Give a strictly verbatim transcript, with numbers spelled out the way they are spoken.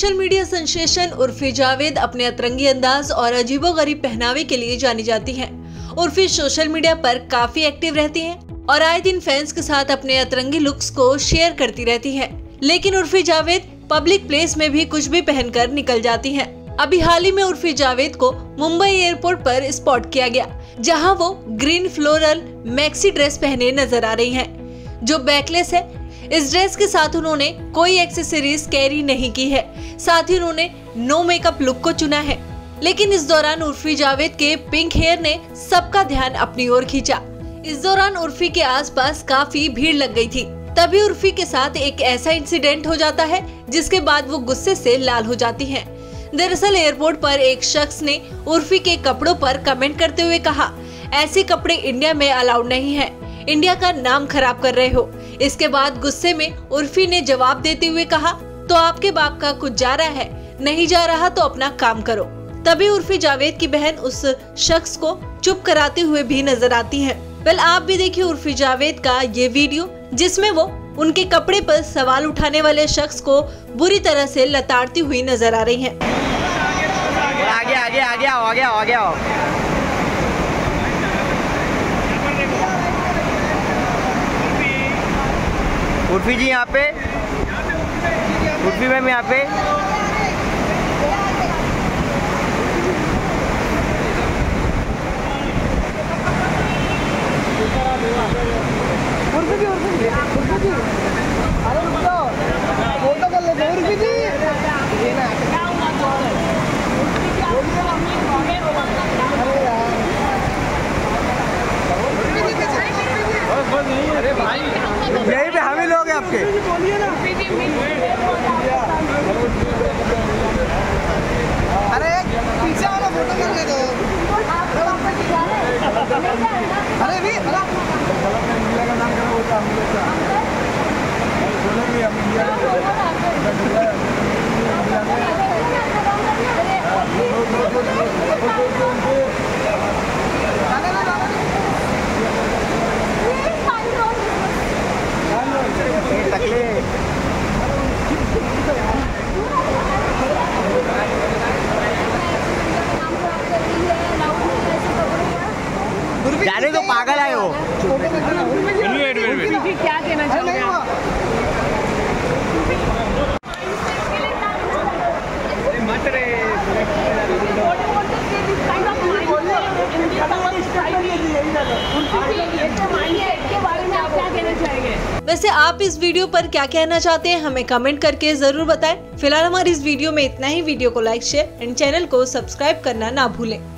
Social media sensation Urfi Javed अपने अतरंगी अंदाज और अजीबोगरीब पहनावे के लिए जानी जाती हैं। उर्फी सोशल मीडिया पर काफी एक्टिव रहती हैं और आए दिन फैंस के साथ अपने अतरंगी लुक्स को शेयर करती रहती हैं। लेकिन उर्फी जावेद पब्लिक प्लेस में भी कुछ भी पहनकर निकल जाती हैं। अभी हाल ही में उर्फी जावेद को मुंबई एयरपोर्ट पर स्पॉट किया गया, जहां वो ग्रीन फ्लोरल मैक्सी ड्रेस पहने नजर आ रही हैं, जो बैकलेस है। इस ड्रेस के साथ उन्होंने कोई एक्सेसरीज कैरी नहीं की है, साथ ही उन्होंने नो मेकअप लुक को चुना है। लेकिन इस दौरान उर्फी जावेद के पिंक हेयर ने सबका ध्यान अपनी ओर खींचा। इस दौरान उर्फी के आसपास काफी भीड़ लग गई थी। तभी उर्फी के साथ एक ऐसा इंसिडेंट हो जाता है जिसके बाद वो गुस्से से लाल हो जाती है। दरअसल एयरपोर्ट पर एक शख्स ने उर्फी के कपड़ों पर कमेंट करते हुए कहा, ऐसे कपड़े इंडिया में अलाउड नहीं है, इंडिया का नाम खराब कर रहे हो। इसके बाद गुस्से में उर्फी ने जवाब देते हुए कहा, तो आपके बाप का कुछ जा रहा है, नहीं जा रहा तो अपना काम करो। तभी उर्फी जावेद की बहन उस शख्स को चुप कराते हुए भी नजर आती है। वेल, आप भी देखिए उर्फी जावेद का ये वीडियो, जिसमें वो उनके कपड़े पर सवाल उठाने वाले शख्स को बुरी तरह से लताड़ती हुई नजर आ रही है। आगे आगे आगे आओ, आगे आओ, आगे आओ। उर्फी जी यहाँ पे, उर्फी मैम यहाँ पे। उर्फी जी, उर्फी जी, उर्फी जी, अरे रुक जाओ, फोटो कर लेते। उर्फी जी यही पे हावी लोग हैं आपके। अरे पीछे वाला फोटो कर ले दो। अरे भी इंडिया का नाम खराब होता जाने तो पागल आए हो। क्या कहना चाहोगे आप? वैसे आप इस वीडियो पर क्या कहना चाहते हैं, हमें कमेंट करके जरूर बताएं। फिलहाल हमारी इस वीडियो में इतना ही। वीडियो को लाइक, शेयर एंड चैनल को सब्सक्राइब करना ना भूलें।